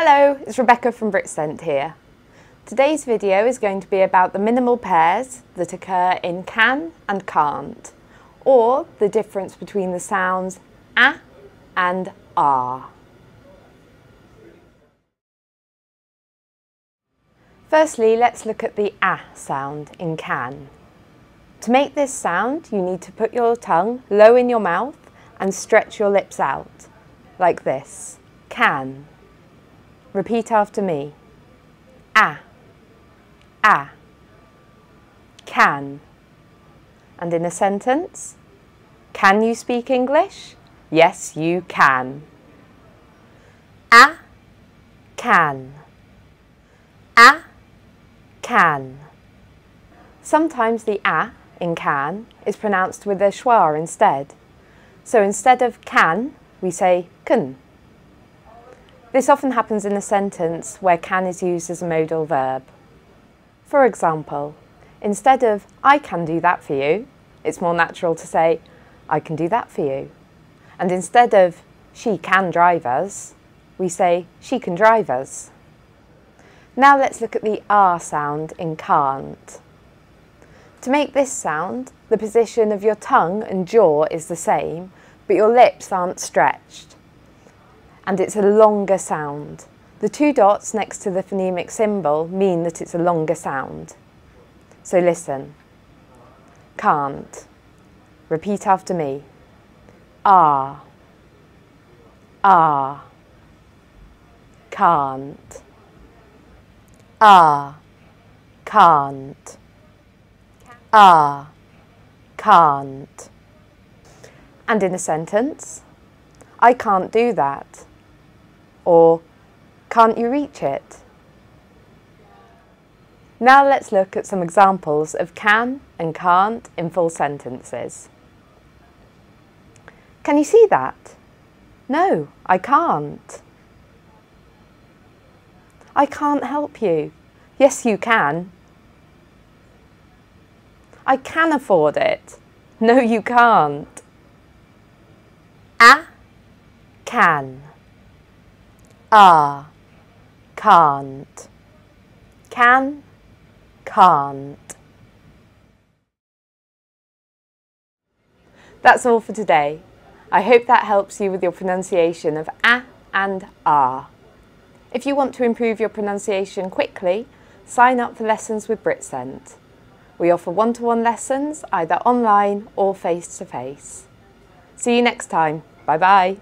Hello, it's Rebecca from Britcent here. Today's video is going to be about the minimal pairs that occur in can and can't, or the difference between the sounds ah and ah. Firstly, let's look at the ah sound in can. To make this sound, you need to put your tongue low in your mouth and stretch your lips out, like this. Can. Repeat after me. Ah, ah, can. And in a sentence, can you speak English? Yes, you can. Ah, can. Ah, can. Sometimes the ah in can is pronounced with a schwa instead. So instead of can, we say can. This often happens in a sentence where can is used as a modal verb. For example, instead of I can do that for you, it's more natural to say I can do that for you. And instead of she can drive us, we say she can drive us. Now let's look at the ah sound in can't. To make this sound, the position of your tongue and jaw is the same, but your lips aren't stretched. And it's a longer sound. The two dots next to the phonemic symbol mean that it's a longer sound. So listen. Can't. Repeat after me. Ah. Ah. Can't. Ah. Can't. Ah. Can't. And in a sentence, I can't do that. Or, can't you reach it? Now let's look at some examples of can and can't in full sentences. Can you see that? No, I can't. I can't help you. Yes, you can. I can afford it. No, you can't. Ah, can. Ah, can't. Can, can't. That's all for today. I hope that helps you with your pronunciation of ah and ah. If you want to improve your pronunciation quickly, sign up for lessons with Britcent. We offer one-to-one lessons either online or face-to-face. See you next time. Bye-bye.